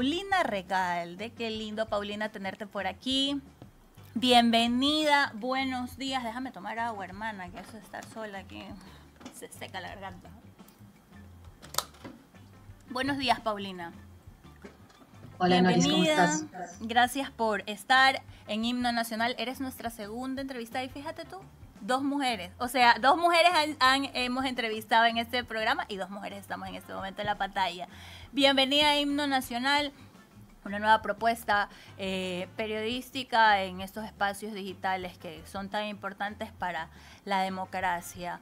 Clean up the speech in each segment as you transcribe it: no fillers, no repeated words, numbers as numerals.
Paulina Recalde. Qué lindo, Paulina, tenerte por aquí. Bienvenida, buenos días. Déjame tomar agua, hermana, que eso de estar sola aquí se seca la garganta. Buenos días, Paulina. Hola, Noris, ¿cómo estás? Gracias por estar en Himno Nacional. Eres nuestra segunda entrevistada y fíjate tú, dos mujeres. O sea, dos mujeres hemos entrevistado en este programa y dos mujeres estamos en este momento en la pantalla. Bienvenida a Himno Nacional, una nueva propuesta periodística en estos espacios digitales que son tan importantes para la democracia.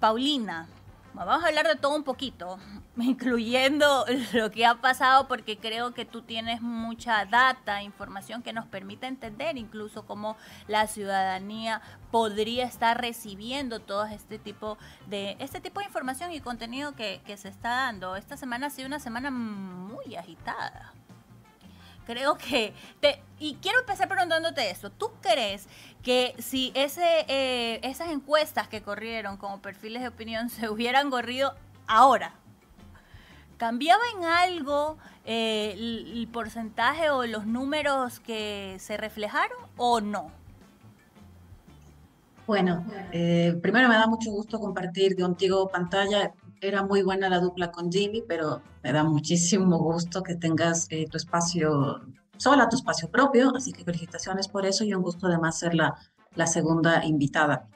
Paulina, vamos a hablar de todo un poquito, incluyendo lo que ha pasado, porque creo que tú tienes mucha data, información que nos permite entender incluso cómo la ciudadanía podría estar recibiendo todo este tipo de información y contenido que se está dando. Esta semana ha sido una semana muy agitada. Creo que, y quiero empezar preguntándote eso, ¿tú crees que si esas encuestas que corrieron como perfiles de opinión se hubieran corrido ahora, cambiaba en algo el porcentaje o los números que se reflejaron o no? Bueno, primero me da mucho gusto compartir contigo pantalla. Era muy buena la dupla con Jimmy, pero me da muchísimo gusto que tengas tu espacio sola, tu espacio propio, así que felicitaciones por eso y un gusto además ser la segunda invitada.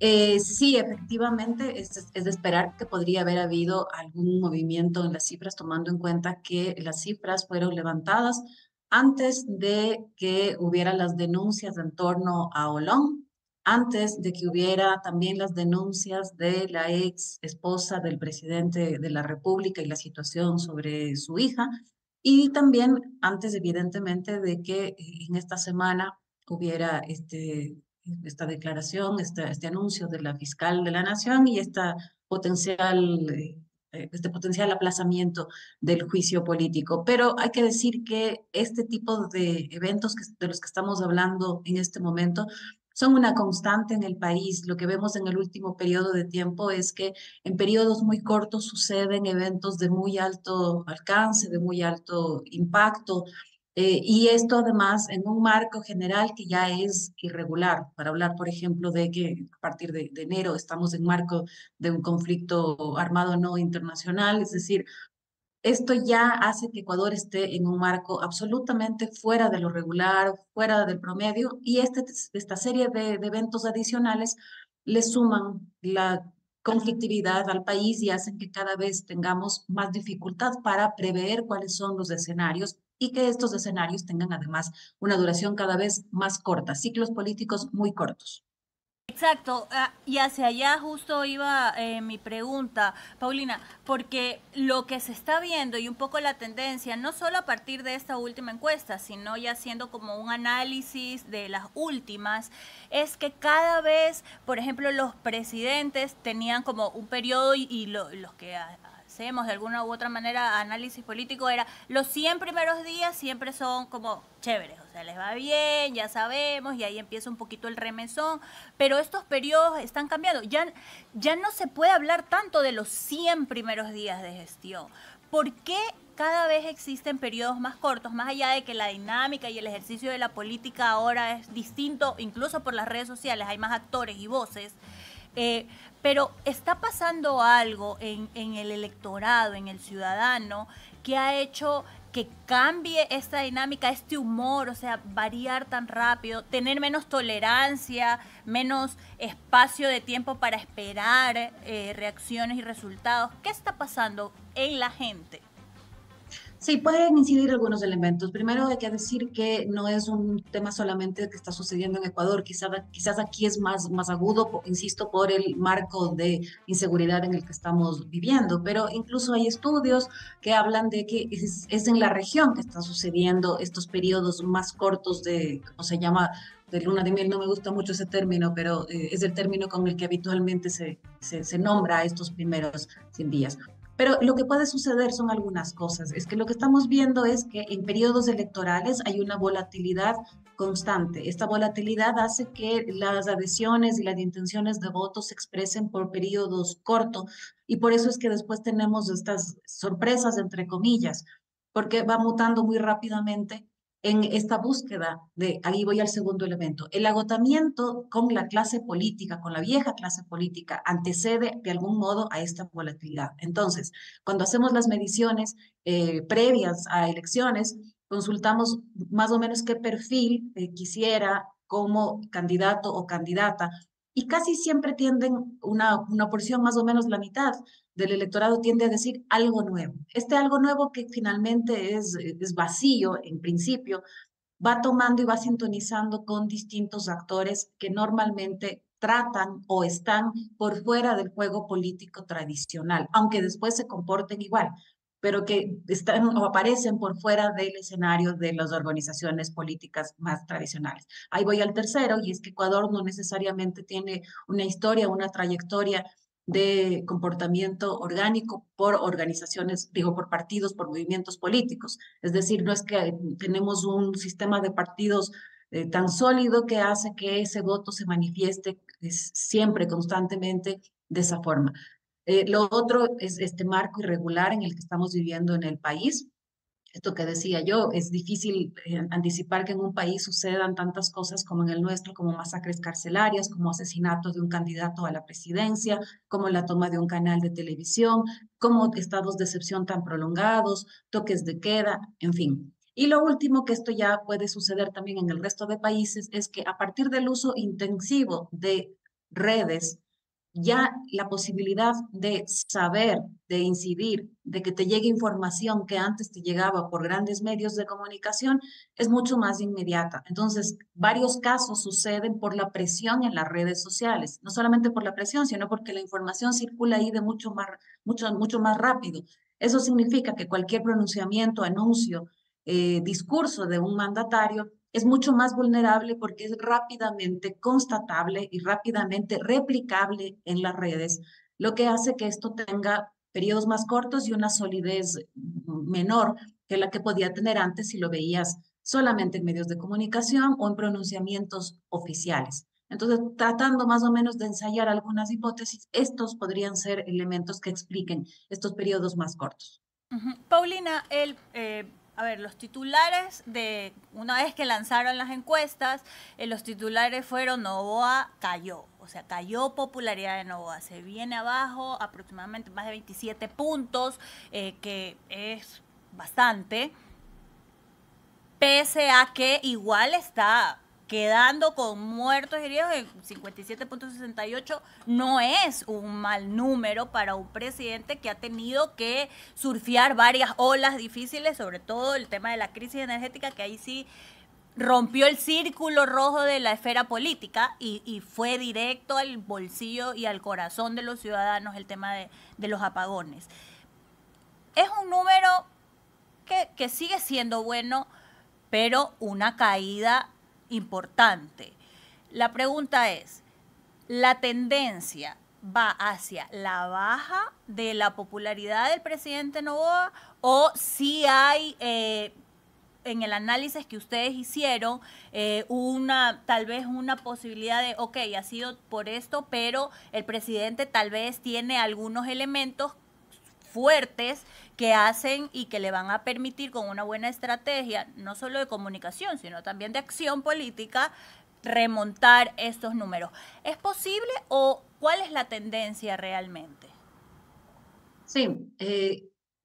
Sí, efectivamente, es de esperar que podría haber habido algún movimiento en las cifras, tomando en cuenta que las cifras fueron levantadas antes de que hubiera las denuncias en torno a Olón, antes de que hubiera también las denuncias de la ex esposa del presidente de la República y la situación sobre su hija, y también antes, evidentemente, de que en esta semana hubiera esta declaración, este anuncio de la fiscal de la Nación y este potencial aplazamiento del juicio político. Pero hay que decir que este tipo de eventos de los que estamos hablando en este momento son una constante en el país. Lo que vemos en el último periodo de tiempo es que en periodos muy cortos suceden eventos de muy alto alcance, de muy alto impacto, y esto además en un marco general que ya es irregular, para hablar, por ejemplo, de que a partir de enero estamos en marco de un conflicto armado no internacional, es decir, esto ya hace que Ecuador esté en un marco absolutamente fuera de lo regular, fuera del promedio, y esta serie de eventos adicionales le suman la conflictividad al país y hacen que cada vez tengamos más dificultad para prever cuáles son los escenarios y que estos escenarios tengan además una duración cada vez más corta, ciclos políticos muy cortos. Exacto, y hacia allá justo iba mi pregunta, Paulina, porque lo que se está viendo y un poco la tendencia, no solo a partir de esta última encuesta, sino ya haciendo como un análisis de las últimas, es que cada vez, por ejemplo, los presidentes tenían como un periodo y los que hacemos de alguna u otra manera análisis político era los 100 primeros días siempre son como chéveres, o sea, les va bien, ya sabemos, y ahí empieza un poquito el remesón, pero estos periodos están cambiando, ya no se puede hablar tanto de los 100 primeros días de gestión. ¿Por qué cada vez existen periodos más cortos, más allá de que la dinámica y el ejercicio de la política ahora es distinto, incluso por las redes sociales, hay más actores y voces? Pero está pasando algo en el electorado, en el ciudadano, que ha hecho que cambie esta dinámica, este humor, o sea, variar tan rápido, tener menos tolerancia, menos espacio de tiempo para esperar reacciones y resultados. ¿Qué está pasando en la gente? Sí, pueden incidir algunos elementos. Primero hay que decir que no es un tema solamente que está sucediendo en Ecuador, quizás aquí es más agudo, insisto, por el marco de inseguridad en el que estamos viviendo, pero incluso hay estudios que hablan de que es en la región que están sucediendo estos periodos más cortos de, ¿cómo se llama?, de luna de miel. No me gusta mucho ese término, pero es el término con el que habitualmente se nombra estos primeros 100 días. Pero lo que puede suceder son algunas cosas. Es que lo que estamos viendo es que en periodos electorales hay una volatilidad constante. Esta volatilidad hace que las adhesiones y las intenciones de voto se expresen por periodos cortos, y por eso es que después tenemos estas sorpresas, entre comillas. porque va mutando muy rápidamente en esta búsqueda de, ahí voy al segundo elemento, el agotamiento con la clase política, con la vieja clase política, antecede de algún modo a esta volatilidad. Entonces, cuando hacemos las mediciones previas a elecciones, consultamos más o menos qué perfil quisiera como candidato o candidata, y casi siempre tienden, una porción más o menos la mitad del electorado tiende a decir algo nuevo. Este algo nuevo que finalmente es vacío, en principio, va tomando y va sintonizando con distintos actores que normalmente tratan o están por fuera del juego político tradicional, aunque después se comporten igual, pero que están o aparecen por fuera del escenario de las organizaciones políticas más tradicionales. Ahí voy al tercero, y es que Ecuador no necesariamente tiene una historia, una trayectoria de comportamiento orgánico por organizaciones, digo, por partidos, por movimientos políticos. Es decir, no es que tenemos un sistema de partidos tan sólido que hace que ese voto se manifieste siempre, constantemente, de esa forma. Lo otro es este marco irregular en el que estamos viviendo en el país. Esto que decía yo, es difícil anticipar que en un país sucedan tantas cosas como en el nuestro, como masacres carcelarias, como asesinatos de un candidato a la presidencia, como la toma de un canal de televisión, como estados de excepción tan prolongados, toques de queda, en fin. Y lo último, que esto ya puede suceder también en el resto de países, es que a partir del uso intensivo de redes, ya la posibilidad de saber, de incidir, de que te llegue información que antes te llegaba por grandes medios de comunicación, es mucho más inmediata. Entonces, varios casos suceden por la presión en las redes sociales, no solamente por la presión, sino porque la información circula ahí de mucho más rápido. Eso significa que cualquier pronunciamiento, anuncio, discurso de un mandatario es mucho más vulnerable porque es rápidamente constatable y rápidamente replicable en las redes, lo que hace que esto tenga periodos más cortos y una solidez menor que la que podía tener antes si lo veías solamente en medios de comunicación o en pronunciamientos oficiales. Entonces, tratando más o menos de ensayar algunas hipótesis, estos podrían ser elementos que expliquen estos periodos más cortos. Paulina, a ver, los titulares de una vez que lanzaron las encuestas, los titulares fueron Noboa cayó, o sea, cayó popularidad de Noboa, se viene abajo aproximadamente más de 27 puntos, que es bastante, pese a que igual está quedando con muertos y heridos en 57.68, no es un mal número para un presidente que ha tenido que surfear varias olas difíciles, sobre todo el tema de la crisis energética, que ahí sí rompió el círculo rojo de la esfera política y fue directo al bolsillo y al corazón de los ciudadanos el tema de los apagones. Es un número que sigue siendo bueno, pero una caída importante. La pregunta es, ¿la tendencia va hacia la baja de la popularidad del presidente Noboa o si hay, en el análisis que ustedes hicieron, tal vez una posibilidad de, ok, ha sido por esto, pero el presidente tal vez tiene algunos elementos fuertes que hacen y que le van a permitir con una buena estrategia, no solo de comunicación, sino también de acción política, remontar estos números? ¿Es posible o cuál es la tendencia realmente? Sí,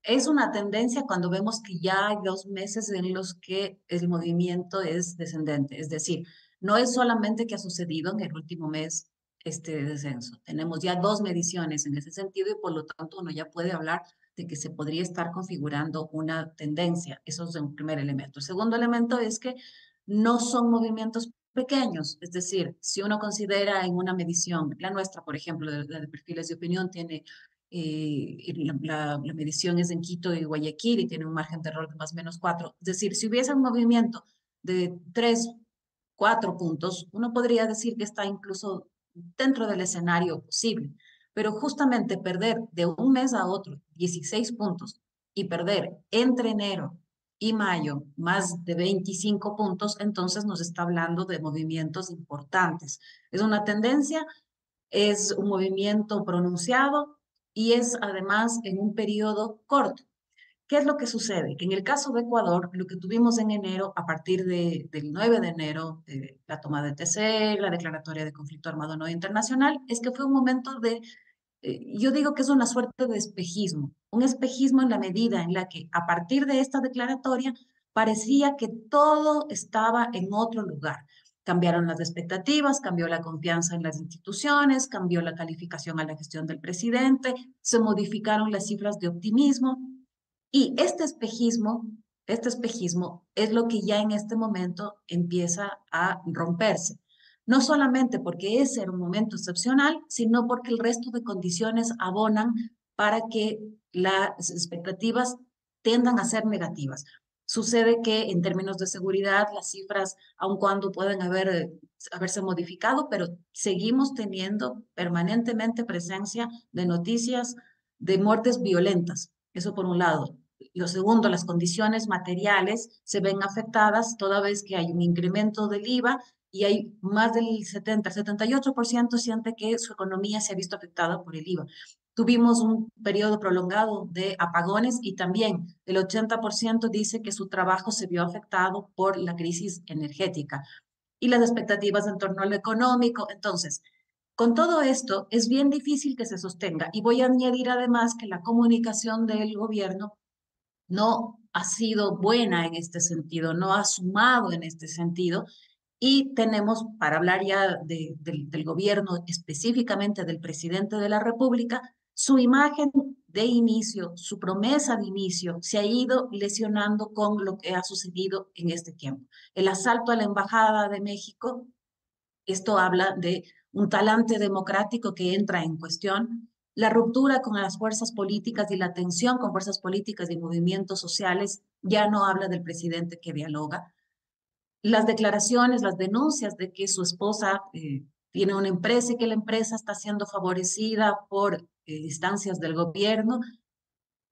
es una tendencia cuando vemos que ya hay 2 meses en los que el movimiento es descendente, es decir, no es solamente que ha sucedido en el último mes este descenso. Tenemos ya 2 mediciones en ese sentido y por lo tanto uno ya puede hablar de que se podría estar configurando una tendencia. Eso es un primer elemento. El segundo elemento es que no son movimientos pequeños, es decir, si uno considera en una medición, la nuestra, por ejemplo, de perfiles de opinión, tiene la medición es en Quito y Guayaquil y tiene un margen de error de más o menos 4. Es decir, si hubiese un movimiento de 3, 4 puntos, uno podría decir que está incluso dentro del escenario posible, pero justamente perder de un mes a otro 16 puntos y perder entre enero y mayo más de 25 puntos, entonces nos está hablando de movimientos importantes. Es una tendencia, es un movimiento pronunciado y es además en un periodo corto, ¿Qué es lo que sucede? Que en el caso de Ecuador, lo que tuvimos en enero, a partir del 9 de enero, la toma de TC, la declaratoria de conflicto armado no internacional, es que fue un momento de, yo digo que es una suerte de espejismo, un espejismo en la medida en la que a partir de esta declaratoria parecía que todo estaba en otro lugar. Cambiaron las expectativas, cambió la confianza en las instituciones, cambió la calificación a la gestión del presidente, se modificaron las cifras de optimismo. Y este espejismo es lo que ya en este momento empieza a romperse. No solamente porque ese era un momento excepcional, sino porque el resto de condiciones abonan para que las expectativas tiendan a ser negativas. Sucede que en términos de seguridad las cifras, aun cuando pueden haberse modificado, pero seguimos teniendo permanentemente presencia de noticias de muertes violentas. Eso por un lado. Lo segundo, las condiciones materiales se ven afectadas toda vez que hay un incremento del IVA y hay más del 78% siente que su economía se ha visto afectada por el IVA. Tuvimos un periodo prolongado de apagones y también el 80% dice que su trabajo se vio afectado por la crisis energética y las expectativas en torno a lo económico. Entonces, con todo esto, es bien difícil que se sostenga. Y voy a añadir además que la comunicación del gobierno no ha sido buena en este sentido, no ha sumado en este sentido. Y tenemos, para hablar ya del gobierno, específicamente del presidente de la República, su imagen de inicio, su promesa de inicio, se ha ido lesionando con lo que ha sucedido en este tiempo. El asalto a la Embajada de México, esto habla de un talante democrático que entra en cuestión, la ruptura con las fuerzas políticas y la tensión con fuerzas políticas y movimientos sociales, ya no habla del presidente que dialoga, las declaraciones, las denuncias de que su esposa tiene una empresa y que la empresa está siendo favorecida por instancias del gobierno,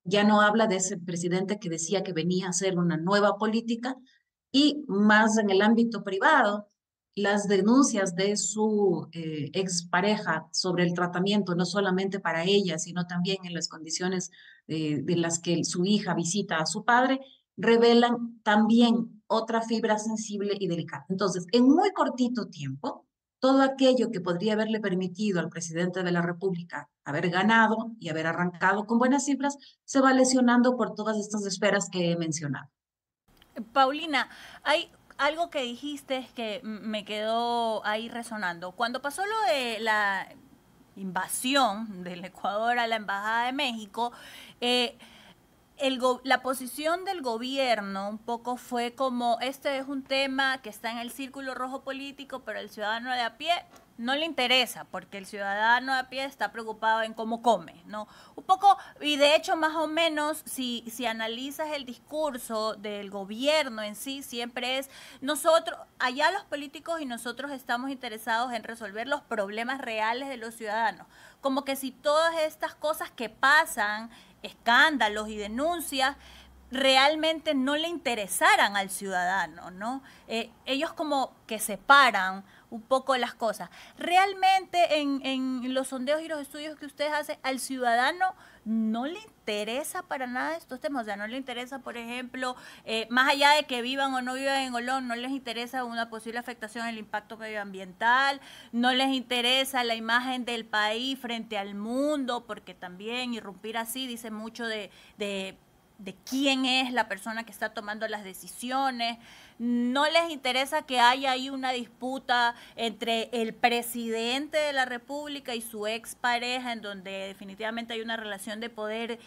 ya no habla de ese presidente que decía que venía a hacer una nueva política, y más en el ámbito privado, las denuncias de su expareja sobre el tratamiento, no solamente para ella, sino también en las condiciones de las que su hija visita a su padre, revelan también otra fibra sensible y delicada. Entonces, en muy cortito tiempo, todo aquello que podría haberle permitido al presidente de la República haber ganado y haber arrancado con buenas cifras, se va lesionando por todas estas esferas que he mencionado. Paulina, hay algo que dijiste que me quedó ahí resonando. Cuando pasó lo de la invasión del Ecuador a la Embajada de México, la posición del gobierno un poco fue como, este es un tema que está en el círculo rojo político, pero el ciudadano de a pie no le interesa, porque el ciudadano de a pie está preocupado en cómo come, ¿no? Un poco, y de hecho más o menos, si analizas el discurso del gobierno en sí, siempre es, nosotros, allá los políticos y nosotros estamos interesados en resolver los problemas reales de los ciudadanos. Como que si todas estas cosas que pasan, escándalos y denuncias, realmente no le interesaran al ciudadano, ¿no? Ellos como que separan un poco las cosas. Realmente en los sondeos y los estudios que ustedes hacen, al ciudadano no le interesa para nada estos temas, o sea, no le interesa, por ejemplo, más allá de que vivan o no vivan en Olón, no les interesa una posible afectación del impacto medioambiental, no les interesa la imagen del país frente al mundo, porque también irrumpir así dice mucho de quién es la persona que está tomando las decisiones. No les interesa que haya ahí una disputa entre el presidente de la República y su expareja, en donde definitivamente hay una relación de poder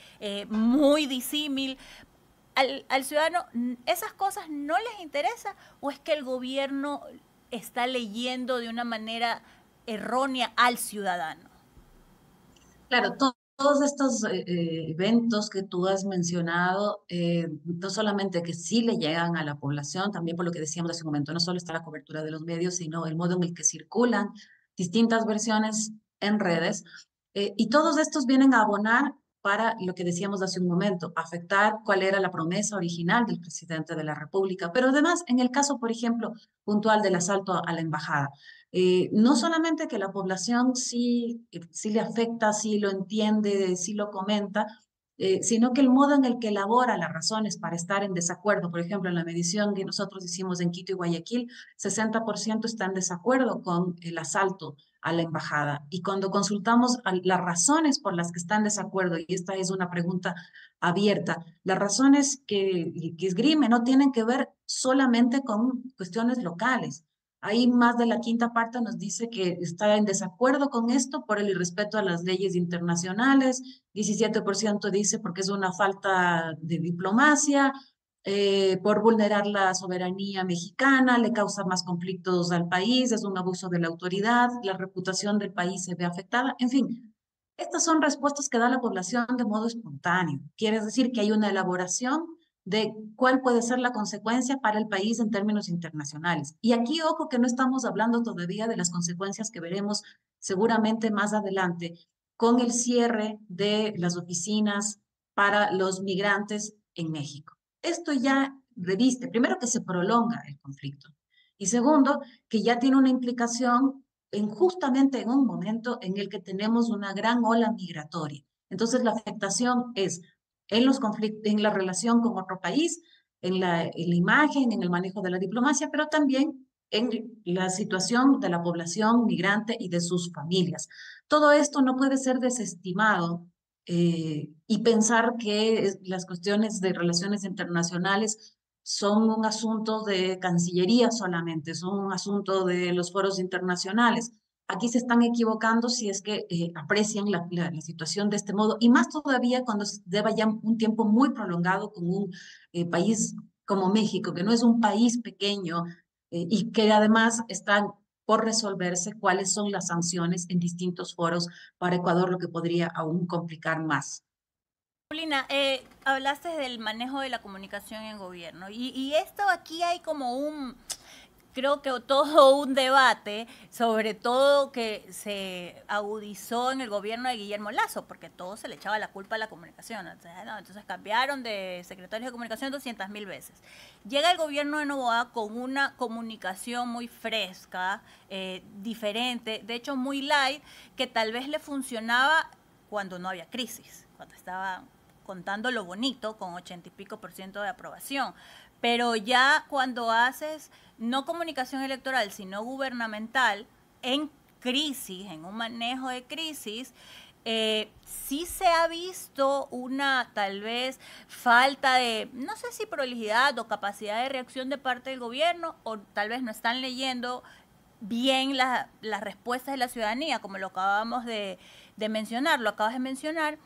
muy disímil. Al ciudadano, ¿esas cosas no les interesa? ¿O es que el gobierno está leyendo de una manera errónea al ciudadano? Claro, todos estos eventos que tú has mencionado, no solamente que sí le llegan a la población, también por lo que decíamos hace un momento, no solo está la cobertura de los medios, sino el modo en el que circulan distintas versiones en redes. Y todos estos vienen a abonar para lo que decíamos hace un momento, afectar cuál era la promesa original del presidente de la República. Pero además, en el caso, por ejemplo, puntual del asalto a la embajada, no solamente que la población sí le afecta, sí lo entiende, sí lo comenta, sino que el modo en el que elabora las razones para estar en desacuerdo. Por ejemplo, en la medición que nosotros hicimos en Quito y Guayaquil, 60% está en desacuerdo con el asalto a la embajada. Y cuando consultamos las razones por las que están en desacuerdo, y esta es una pregunta abierta, las razones que esgrime no tienen que ver solamente con cuestiones locales. Ahí más de la quinta parte nos dice que está en desacuerdo con esto por el irrespeto a las leyes internacionales, 17% dice porque es una falta de diplomacia, por vulnerar la soberanía mexicana, le causa más conflictos al país, es un abuso de la autoridad, la reputación del país se ve afectada, en fin. Estas son respuestas que da la población de modo espontáneo. Quiere decir que hay una elaboración de cuál puede ser la consecuencia para el país en términos internacionales. Y aquí, ojo, que no estamos hablando todavía de las consecuencias que veremos seguramente más adelante con el cierre de las oficinas para los migrantes en México. Esto ya reviste, primero, que se prolonga el conflicto, y segundo, que ya tiene una implicación en justamente en un momento en el que tenemos una gran ola migratoria. Entonces, la afectación es en los conflictos, en la relación con otro país, en la imagen, en el manejo de la diplomacia, pero también en la situación de la población migrante y de sus familias. Todo esto no puede ser desestimado y pensar que las cuestiones de relaciones internacionales son un asunto de Cancillería solamente, son un asunto de los foros internacionales. Aquí se están equivocando si es que aprecian la situación de este modo, y más todavía cuando se lleva ya un tiempo muy prolongado con un país como México, que no es un país pequeño y que además están por resolverse cuáles son las sanciones en distintos foros para Ecuador, lo que podría aún complicar más. Paulina, hablaste del manejo de la comunicación en gobierno, y esto aquí hay como un... Creo que todo un debate, sobre todo que se agudizó en el gobierno de Guillermo Lazo, porque todo se le echaba la culpa a la comunicación. Entonces cambiaron de secretarios de comunicación 200.000 veces. Llega el gobierno de Noboa con una comunicación muy fresca, diferente, de hecho muy light, que tal vez le funcionaba cuando no había crisis, cuando estaba contando lo bonito con 80 y pico % de aprobación. Pero ya cuando haces no comunicación electoral, sino gubernamental, en crisis, en un manejo de crisis, sí se ha visto una tal vez falta de, no sé si prolijidad o capacidad de reacción de parte del gobierno, o tal vez no están leyendo bien las respuestas de la ciudadanía, como lo acabamos de mencionar, lo acabas de mencionar,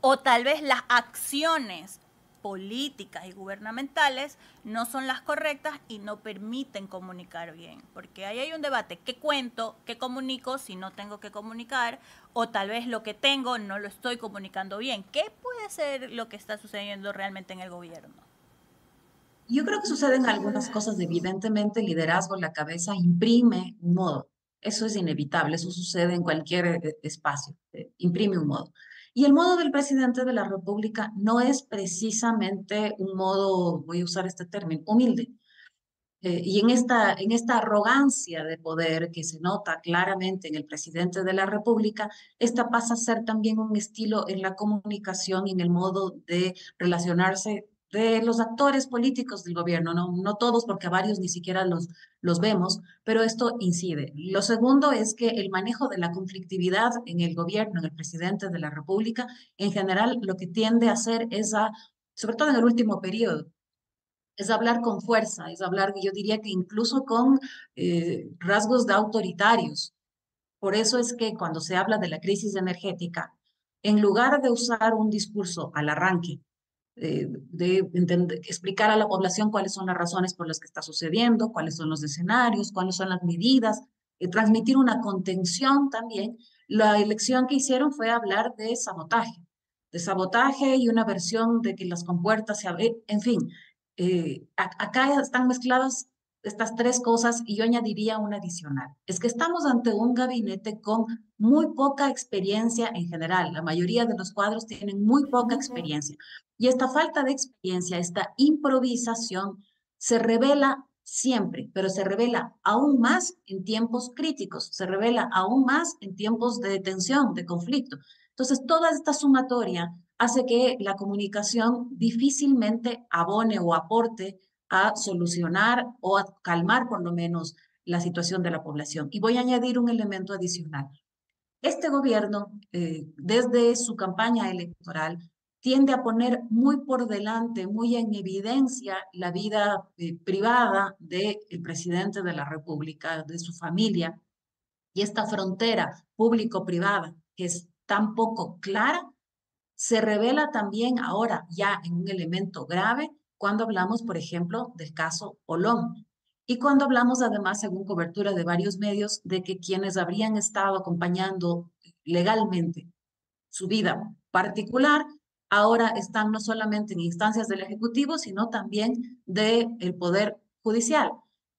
o tal vez las acciones políticas y gubernamentales no son las correctas y no permiten comunicar bien, porque ahí hay un debate, ¿qué cuento? ¿Qué comunico si no tengo que comunicar? O tal vez lo que tengo no lo estoy comunicando bien. ¿Qué puede ser lo que está sucediendo realmente en el gobierno? Yo creo que suceden algunas cosas. Evidentemente el liderazgo, la cabeza imprime un modo, eso es inevitable, eso sucede en cualquier espacio, imprime un modo. Y el modo del presidente de la República no es precisamente un modo, voy a usar este término, humilde. Y en esta arrogancia de poder que se nota claramente en el presidente de la República, esta pasa a ser también un estilo en la comunicación y en el modo de relacionarse de los actores políticos del gobierno, no todos, porque a varios ni siquiera los vemos, pero esto incide. Lo segundo es que el manejo de la conflictividad en el gobierno, en el presidente de la República, en general lo que tiende a hacer es sobre todo en el último periodo, es hablar con fuerza, es hablar, yo diría que incluso con rasgos de autoritarios. Por eso es que cuando se habla de la crisis energética, en lugar de usar un discurso al arranque, de explicar a la población cuáles son las razones por las que está sucediendo, cuáles son los escenarios, cuáles son las medidas, transmitir una contención también. La elección que hicieron fue hablar de sabotaje y una versión de que las compuertas se abren, en fin. Acá están mezcladas estas tres cosas, y yo añadiría una adicional. Es que estamos ante un gabinete con muy poca experiencia en general. La mayoría de los cuadros tienen muy poca experiencia. Y esta falta de experiencia, esta improvisación, se revela siempre, pero se revela aún más en tiempos críticos, se revela aún más en tiempos de tensión, de conflicto. Entonces, toda esta sumatoria hace que la comunicación difícilmente abone o aporte a solucionar o a calmar por lo menos la situación de la población. Y voy a añadir un elemento adicional. Este gobierno, desde su campaña electoral, tiende a poner muy por delante, muy en evidencia la vida privada del presidente de la República, de su familia, y esta frontera público-privada, que es tan poco clara, se revela también ahora ya en un elemento grave cuando hablamos, por ejemplo, del caso Olón. Y cuando hablamos además, según cobertura de varios medios, de que quienes habrían estado acompañando legalmente su vida particular, ahora están no solamente en instancias del Ejecutivo, sino también del Poder Judicial.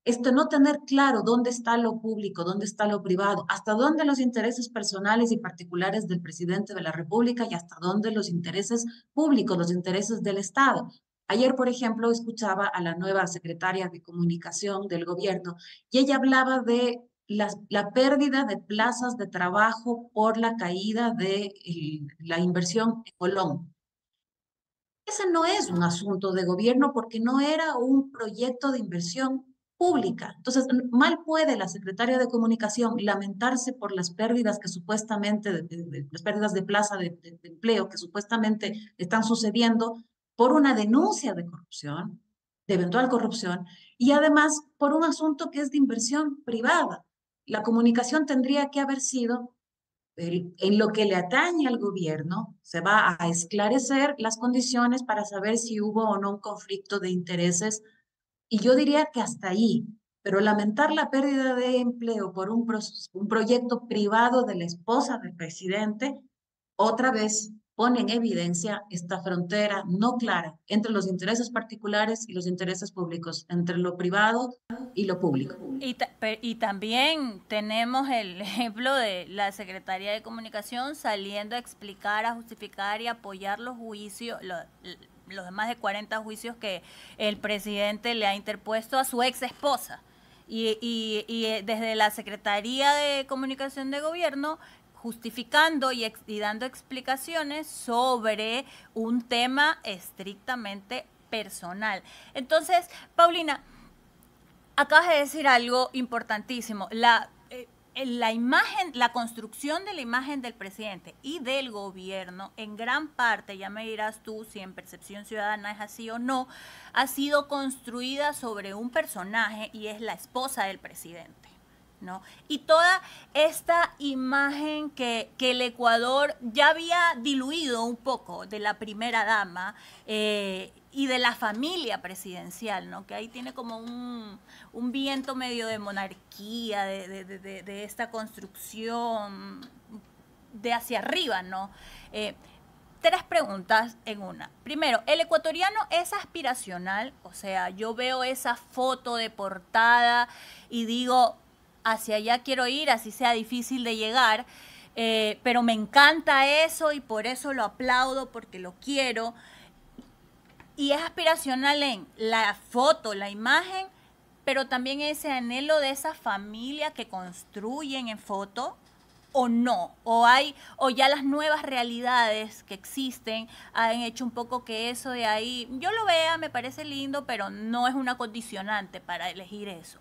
Esto no tener claro dónde está lo público, dónde está lo privado, hasta dónde los intereses personales y particulares del presidente de la República y hasta dónde los intereses públicos, los intereses del Estado. Ayer, por ejemplo, escuchaba a la nueva secretaria de Comunicación del Gobierno y ella hablaba de la pérdida de plazas de trabajo por la caída de la inversión en Colón. Ese no es un asunto de gobierno porque no era un proyecto de inversión pública. Entonces, mal puede la secretaria de Comunicación lamentarse por las pérdidas que supuestamente, las pérdidas de plaza de empleo que supuestamente están sucediendo por una denuncia de corrupción, de eventual corrupción, y además por un asunto que es de inversión privada. La comunicación tendría que haber sido en lo que le atañe al gobierno, se va a esclarecer las condiciones para saber si hubo o no un conflicto de intereses, y yo diría que hasta ahí, pero lamentar la pérdida de empleo por un proyecto privado de la esposa del presidente, otra vez pone en evidencia esta frontera no clara entre los intereses particulares y los intereses públicos, entre lo privado y lo público. Y también tenemos el ejemplo de la Secretaría de Comunicación saliendo a explicar, a justificar y apoyar los juicios, los más de 40 juicios que el presidente le ha interpuesto a su ex esposa. Y desde la Secretaría de Comunicación de Gobierno justificando y dando explicaciones sobre un tema estrictamente personal. Entonces, Paulina, acabas de decir algo importantísimo. La imagen, la construcción de la imagen del presidente y del gobierno, en gran parte, ya me dirás tú si en percepción ciudadana es así o no, ha sido construida sobre un personaje y es la esposa del presidente, ¿no? Y toda esta imagen que el Ecuador ya había diluido un poco de la primera dama y de la familia presidencial, ¿no? Que ahí tiene como un viento medio de monarquía, de esta construcción de hacia arriba, ¿no? Tres preguntas en una. Primero, ¿el ecuatoriano es aspiracional? O sea, yo veo esa foto de portada y digo, hacia allá quiero ir, así sea difícil de llegar, pero me encanta eso y por eso lo aplaudo, porque lo quiero. Y es aspiracional en la foto, la imagen, pero también ese anhelo de esa familia que construyen en foto, o no, o ya las nuevas realidades que existen han hecho un poco que eso de ahí, yo lo vea, me parece lindo, pero no es una condicionante para elegir eso.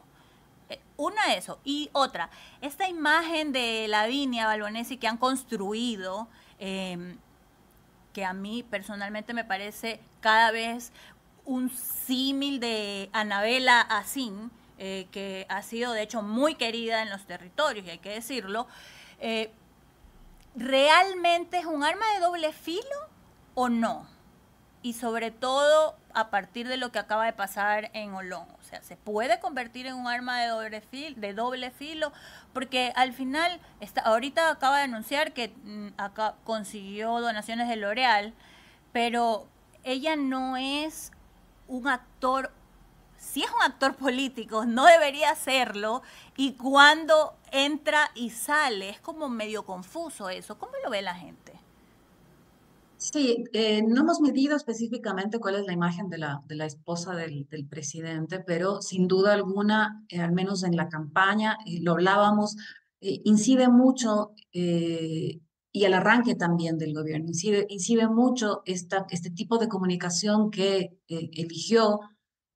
Una, eso. Y otra, esta imagen de la Vinia Balbanesi que han construido, que a mí personalmente me parece cada vez un símil de Anabela Asín, que ha sido de hecho muy querida en los territorios, y hay que decirlo, ¿realmente es un arma de doble filo o no? Y sobre todo a partir de lo que acaba de pasar en Olón. O sea, ¿se puede convertir en un arma de doble filo? Porque al final, ahorita acaba de anunciar que consiguió donaciones de L'Oreal, pero ella no es un actor, sí es un actor político, no debería serlo, y cuando entra y sale, es como medio confuso eso. ¿Cómo lo ve la gente? Sí, no hemos medido específicamente cuál es la imagen de la esposa del presidente, pero sin duda alguna, al menos en la campaña, lo hablábamos, incide mucho y al arranque también del gobierno. Incide mucho este tipo de comunicación que eligió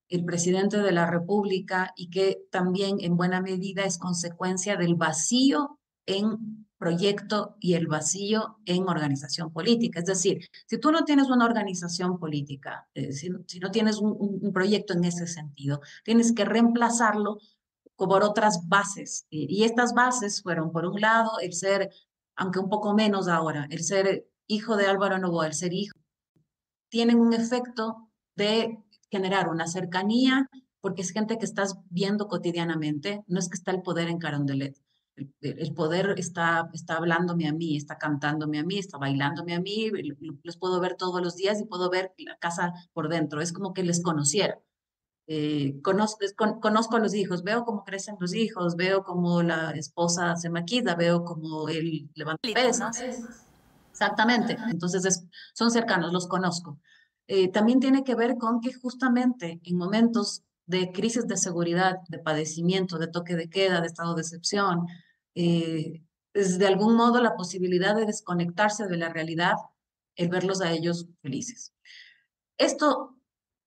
el presidente de la República y que también en buena medida es consecuencia del vacío en proyecto y el vacío en organización política. Es decir, si tú no tienes una organización política, si no tienes un proyecto en ese sentido, tienes que reemplazarlo por otras bases. Y estas bases fueron, por un lado, el ser, aunque un poco menos ahora, el ser hijo de Álvaro Noboa, el ser hijo, tienen un efecto de generar una cercanía, porque es gente que estás viendo cotidianamente, no es que está el poder en Carondelet. El poder está hablándome a mí, está cantándome a mí, está bailándome a mí, los puedo ver todos los días y puedo ver la casa por dentro, es como que les conociera. Conozco a los hijos, veo cómo crecen los hijos, veo cómo la esposa se maquilla, veo cómo él levanta pesas. Exactamente, entonces son cercanos, los conozco. También tiene que ver con que justamente en momentos de crisis de seguridad, de padecimiento, de toque de queda, de estado de excepción, es de algún modo la posibilidad de desconectarse de la realidad, el verlos a ellos felices. Esto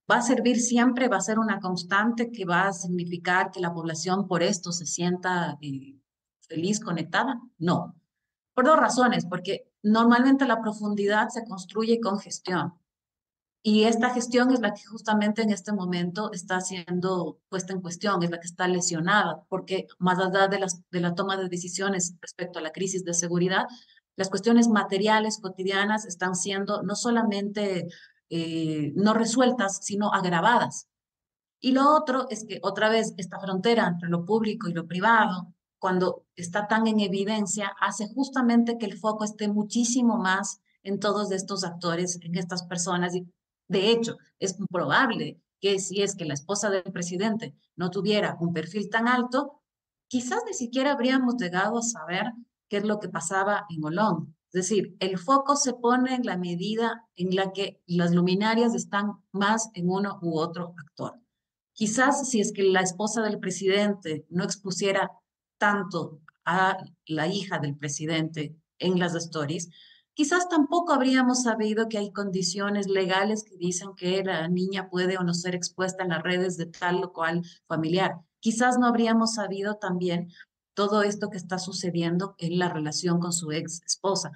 va a servir siempre, va a ser una constante que va a significar que la población por esto se sienta feliz, conectada. No, por dos razones, porque normalmente la profundidad se construye con gestión. Y esta gestión es la que justamente en este momento está siendo puesta en cuestión, es la que está lesionada, porque más allá de la toma de decisiones respecto a la crisis de seguridad, las cuestiones materiales cotidianas están siendo no solamente no resueltas, sino agravadas. Y lo otro es que otra vez esta frontera entre lo público y lo privado, cuando está tan en evidencia, hace justamente que el foco esté muchísimo más en todos estos actores, en estas personas. Y de hecho, es probable que si es que la esposa del presidente no tuviera un perfil tan alto, quizás ni siquiera habríamos llegado a saber qué es lo que pasaba en Olón. Es decir, el foco se pone en la medida en la que las luminarias están más en uno u otro actor. Quizás si es que la esposa del presidente no expusiera tanto a la hija del presidente en las stories, quizás tampoco habríamos sabido que hay condiciones legales que dicen que la niña puede o no ser expuesta en las redes de tal o cual familiar. Quizás no habríamos sabido también todo esto que está sucediendo en la relación con su ex esposa.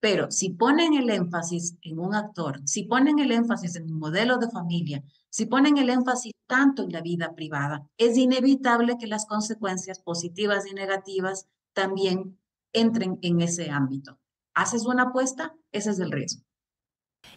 Pero si ponen el énfasis en un actor, si ponen el énfasis en un modelo de familia, si ponen el énfasis tanto en la vida privada, es inevitable que las consecuencias positivas y negativas también entren en ese ámbito. Haces una apuesta, ese es el riesgo.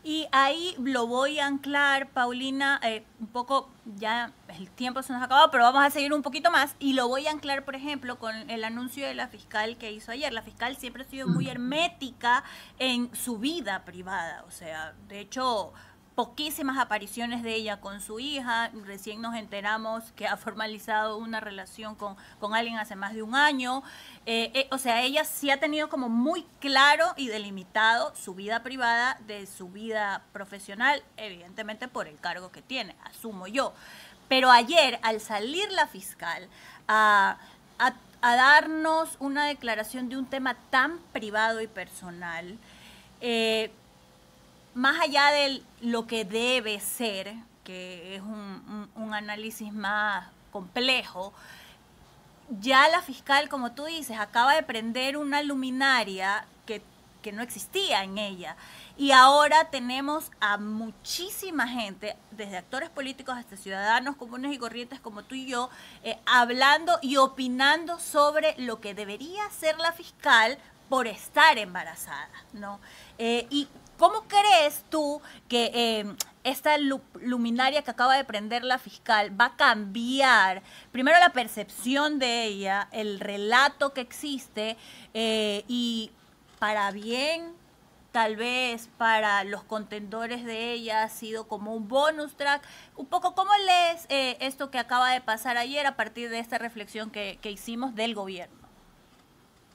Y ahí lo voy a anclar, Paulina, un poco, ya el tiempo se nos ha acabado, pero vamos a seguir un poquito más, y lo voy a anclar, por ejemplo, con el anuncio de la fiscal que hizo ayer. La fiscal siempre ha sido muy hermética en su vida privada, o sea, de hecho, poquísimas apariciones de ella con su hija, recién nos enteramos que ha formalizado una relación con alguien hace más de un año, o sea, ella sí ha tenido como muy claro y delimitado su vida privada de su vida profesional, evidentemente por el cargo que tiene, asumo yo. Pero ayer, al salir la fiscal a darnos una declaración de un tema tan privado y personal, más allá de lo que debe ser, que es un análisis más complejo, ya la fiscal, como tú dices, acaba de prender una luminaria que no existía en ella. Y ahora tenemos a muchísima gente, desde actores políticos hasta ciudadanos comunes y corrientes como tú y yo, hablando y opinando sobre lo que debería hacer la fiscal por estar embarazada, ¿no? Y ¿cómo crees tú que esta luminaria que acaba de prender la fiscal va a cambiar, primero, la percepción de ella, el relato que existe, y para bien, tal vez para los contendores de ella ha sido como un bonus track? Un poco, ¿cómo lees esto que acaba de pasar ayer a partir de esta reflexión que hicimos del gobierno?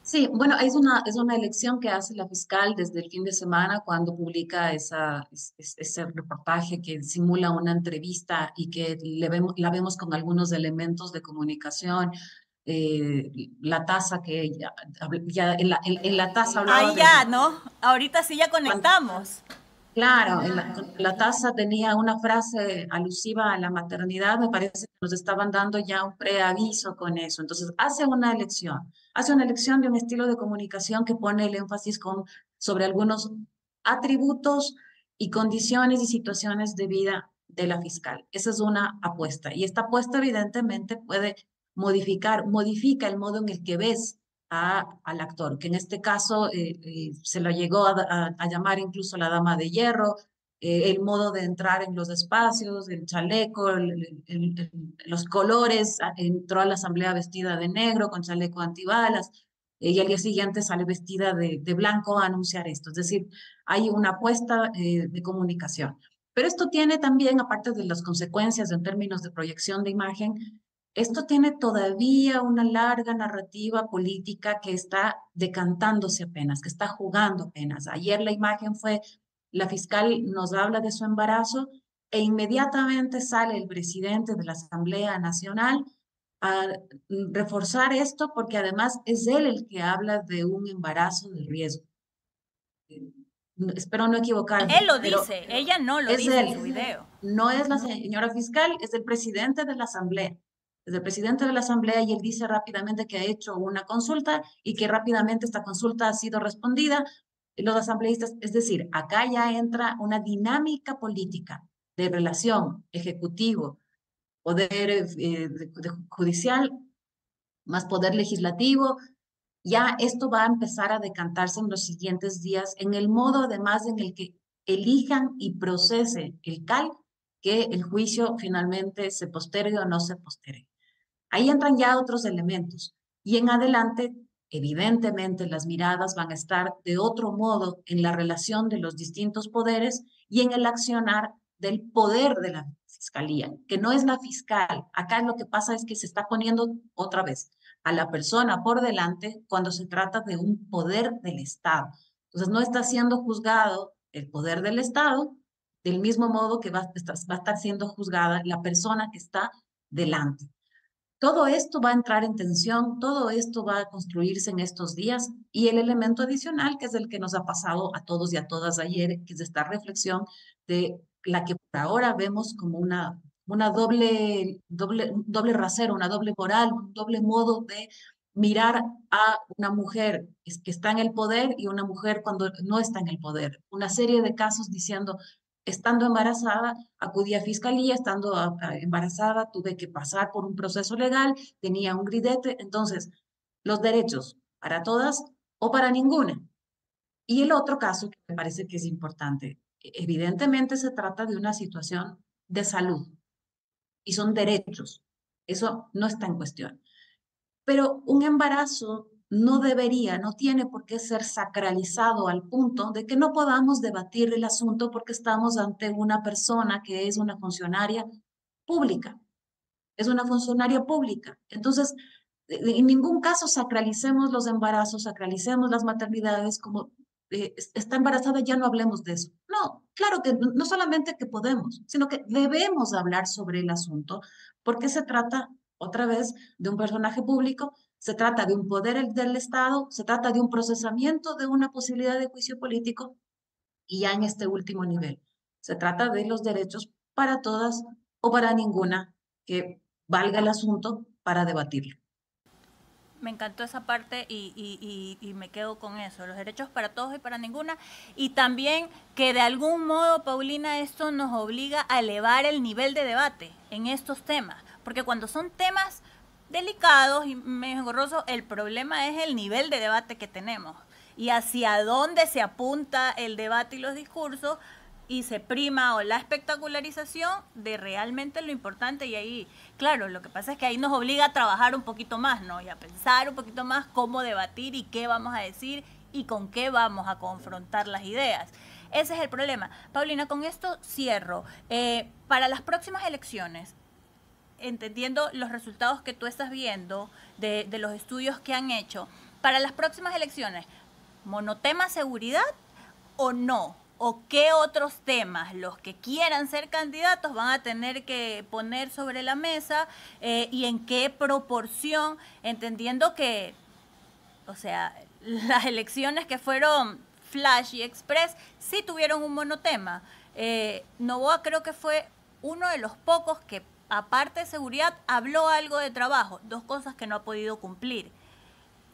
Sí, bueno, es una elección que hace la fiscal desde el fin de semana cuando publica ese reportaje que simula una entrevista y que la vemos con algunos elementos de comunicación la taza que ya en la taza hablaba. Ahí ya, de, ¿no? Ahorita sí ya conectamos. Claro, en la taza tenía una frase alusiva a la maternidad, me parece que nos estaban dando ya un preaviso con eso. Entonces, hace una elección de un estilo de comunicación que pone el énfasis sobre algunos atributos y condiciones y situaciones de vida de la fiscal. Esa es una apuesta. Y esta apuesta evidentemente puede modifica el modo en el que ves al actor, que en este caso se lo llegó a llamar incluso la dama de hierro, el modo de entrar en los espacios, el chaleco, los colores, entró a la asamblea vestida de negro con chaleco antibalas, y al día siguiente sale vestida de blanco a anunciar esto. Es decir, hay una apuesta de comunicación. Pero esto tiene también, aparte de las consecuencias en términos de proyección de imagen, esto tiene todavía una larga narrativa política que está decantándose apenas, que está jugando apenas. Ayer la imagen fue, la fiscal nos habla de su embarazo e inmediatamente sale el presidente de la Asamblea Nacional a reforzar esto porque además es él el que habla de un embarazo de riesgo. Espero no equivocarme. Él lo dice, ella no lo dice en su video. No es la señora fiscal, es el presidente de la Asamblea. Desde el presidente de la Asamblea y él dice rápidamente que ha hecho una consulta y que rápidamente esta consulta ha sido respondida. Los asambleístas, es decir, acá ya entra una dinámica política de relación ejecutivo, poder judicial, más poder legislativo. Ya esto va a empezar a decantarse en los siguientes días en el modo además en el que elijan y procese el CAL, que el juicio finalmente se postergue o no se postergue. Ahí entran ya otros elementos y en adelante, evidentemente, las miradas van a estar de otro modo en la relación de los distintos poderes y en el accionar del poder de la fiscalía, que no es la fiscal. Acá lo que pasa es que se está poniendo otra vez a la persona por delante cuando se trata de un poder del Estado. Entonces, no está siendo juzgado el poder del Estado, del mismo modo que va a estar siendo juzgada la persona que está delante. Todo esto va a entrar en tensión, todo esto va a construirse en estos días y el elemento adicional que es el que nos ha pasado a todos y a todas ayer, que es esta reflexión de la que por ahora vemos como una doble rasero, una doble moral, un doble modo de mirar a una mujer que está en el poder y una mujer cuando no está en el poder. Una serie de casos diciendo, estando embarazada, acudí a fiscalía, estando embarazada tuve que pasar por un proceso legal, tenía un gridete, entonces los derechos para todas o para ninguna. Y el otro caso que me parece que es importante, evidentemente se trata de una situación de salud y son derechos, eso no está en cuestión. Pero un embarazo no tiene por qué ser sacralizado al punto de que no podamos debatir el asunto porque estamos ante una persona que es una funcionaria pública. Es una funcionaria pública. Entonces, en ningún caso sacralicemos los embarazos, sacralicemos las maternidades como está embarazada, ya no hablemos de eso. No, claro que no solamente que podemos, sino que debemos hablar sobre el asunto porque se trata otra vez de un personaje público. Se trata de un poder del Estado, se trata de un procesamiento de una posibilidad de juicio político y ya en este último nivel. Se trata de los derechos para todas o para ninguna que valga el asunto para debatirlo. Me encantó esa parte y me quedo con eso, los derechos para todos y para ninguna. Y también que de algún modo, Paulina, esto nos obliga a elevar el nivel de debate en estos temas, porque cuando son temas delicados y engorrosos, el problema es el nivel de debate que tenemos y hacia dónde se apunta el debate y los discursos y se prima o la espectacularización de realmente lo importante. Y ahí, claro, lo que pasa es que ahí nos obliga a trabajar un poquito más, ¿no? Y a pensar un poquito más cómo debatir y qué vamos a decir y con qué vamos a confrontar las ideas. Ese es el problema. Paulina, con esto cierro. Para las próximas elecciones, entendiendo los resultados que tú estás viendo de los estudios que han hecho, para las próximas elecciones, ¿monotema seguridad o no? o qué otros temas los que quieran ser candidatos van a tener que poner sobre la mesa y en qué proporción, entendiendo que, o sea, las elecciones que fueron flash y express sí tuvieron un monotema. Noboa creo que fue uno de los pocos que, aparte de seguridad, habló algo de trabajo, dos cosas que no ha podido cumplir.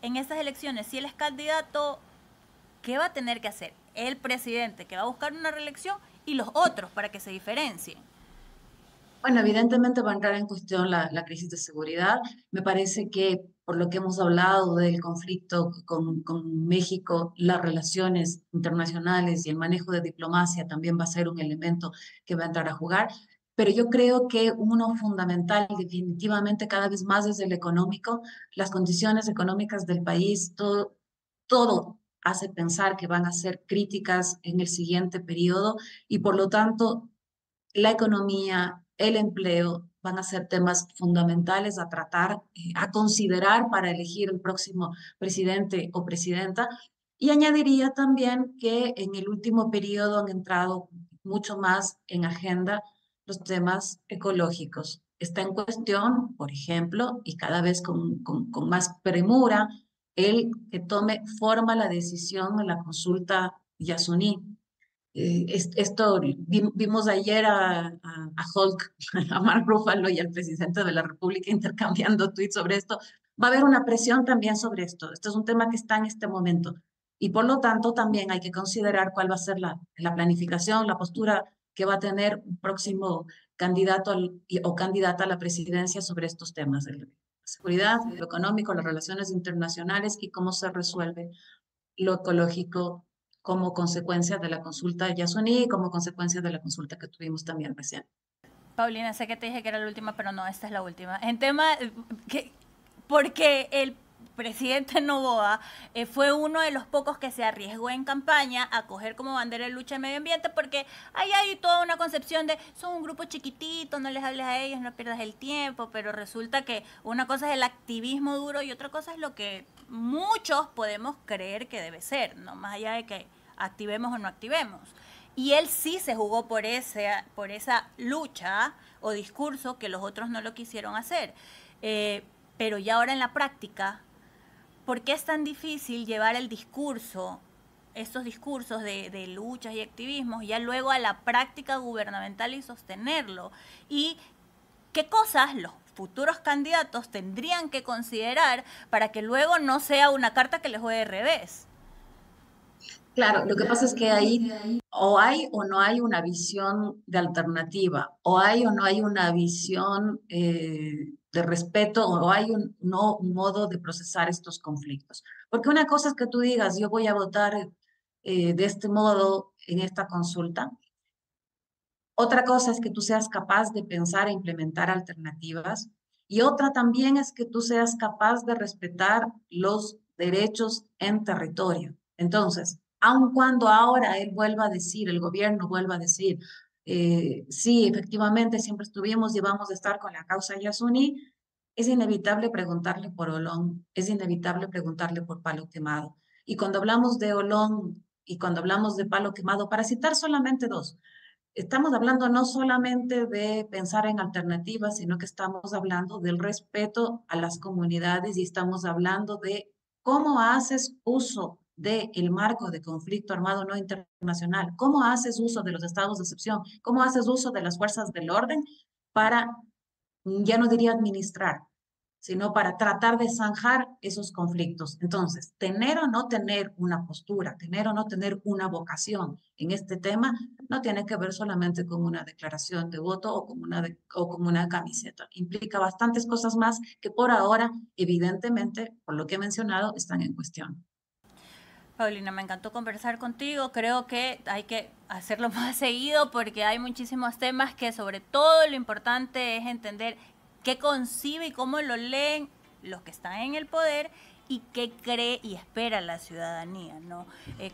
En estas elecciones, si él es candidato, ¿qué va a tener que hacer el presidente que va a buscar una reelección y los otros para que se diferencien? Bueno, evidentemente va a entrar en cuestión la crisis de seguridad. Me parece que por lo que hemos hablado del conflicto con México, las relaciones internacionales y el manejo de diplomacia también va a ser un elemento que va a entrar a jugar. Pero yo creo que uno fundamental, definitivamente cada vez más, es el económico. Las condiciones económicas del país, todo hace pensar que van a ser críticas en el siguiente periodo y por lo tanto la economía, el empleo van a ser temas fundamentales a tratar, a considerar para elegir el próximo presidente o presidenta. Y añadiría también que en el último periodo han entrado mucho más en agenda los temas ecológicos. Está en cuestión, por ejemplo, y cada vez con más premura, el que tome forma la decisión de la consulta Yasuní. Esto vimos ayer a Hulk, a Mark Ruffalo y al presidente de la República intercambiando tuits sobre esto. Va a haber una presión también sobre esto. Esto es un tema que está en este momento. Y por lo tanto también hay que considerar cuál va a ser la planificación, la postura que va a tener un próximo candidato o candidata a la presidencia sobre estos temas, la seguridad, lo económico, las relaciones internacionales y cómo se resuelve lo ecológico como consecuencia de la consulta de Yasuní y como consecuencia de la consulta que tuvimos también recién. Paulina, sé que te dije que era la última, pero no, esta es la última. En tema, porque el presidente Noboa fue uno de los pocos que se arriesgó en campaña a coger como bandera de lucha el medio ambiente, porque ahí hay toda una concepción de son un grupo chiquitito, no les hables a ellos, no pierdas el tiempo, pero resulta que una cosa es el activismo duro y otra cosa es lo que muchos podemos creer que debe ser, no más allá de que activemos o no activemos. Y él sí se jugó por esa lucha o discurso que los otros no lo quisieron hacer. Pero ya ahora en la práctica, ¿por qué es tan difícil llevar el discurso, estos discursos de luchas y activismos, ya luego a la práctica gubernamental y sostenerlo? ¿Y qué cosas los futuros candidatos tendrían que considerar para que luego no sea una carta que les juegue de revés? Claro, lo que pasa es que ahí o hay o no hay una visión de alternativa, o hay o no hay una visión de respeto, o hay un modo de procesar estos conflictos. Porque una cosa es que tú digas, yo voy a votar de este modo en esta consulta. Otra cosa es que tú seas capaz de pensar e implementar alternativas. Y otra también es que tú seas capaz de respetar los derechos en territorio. Entonces, aun cuando ahora él vuelva a decir, el gobierno vuelva a decir, sí, efectivamente, siempre estuvimos y vamos a estar con la causa Yasuní, es inevitable preguntarle por Olón, es inevitable preguntarle por Palo Quemado. Y cuando hablamos de Olón y cuando hablamos de Palo Quemado, para citar solamente dos, estamos hablando no solamente de pensar en alternativas, sino que estamos hablando del respeto a las comunidades y estamos hablando de cómo haces uso del marco de conflicto armado no internacional, cómo haces uso de los estados de excepción, cómo haces uso de las fuerzas del orden para, ya no diría administrar, sino para tratar de zanjar esos conflictos. Entonces, tener o no tener una postura, tener o no tener una vocación en este tema, no tiene que ver solamente con una declaración de voto o con una camiseta. Implica bastantes cosas más que por ahora, evidentemente, por lo que he mencionado, están en cuestión. Paulina, me encantó conversar contigo. Creo que hay que hacerlo más seguido porque hay muchísimos temas que sobre todo lo importante es entender qué concibe y cómo lo leen los que están en el poder y qué cree y espera la ciudadanía, ¿no?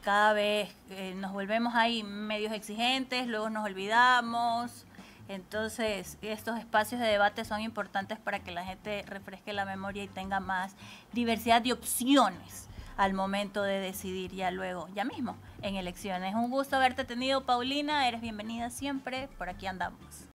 Cada vez nos volvemos ahí medios exigentes, luego nos olvidamos. Entonces, estos espacios de debate son importantes para que la gente refresque la memoria y tenga más diversidad de opciones al momento de decidir ya luego, ya mismo, en elecciones. Un gusto haberte tenido, Paulina. Eres bienvenida siempre. Por aquí andamos.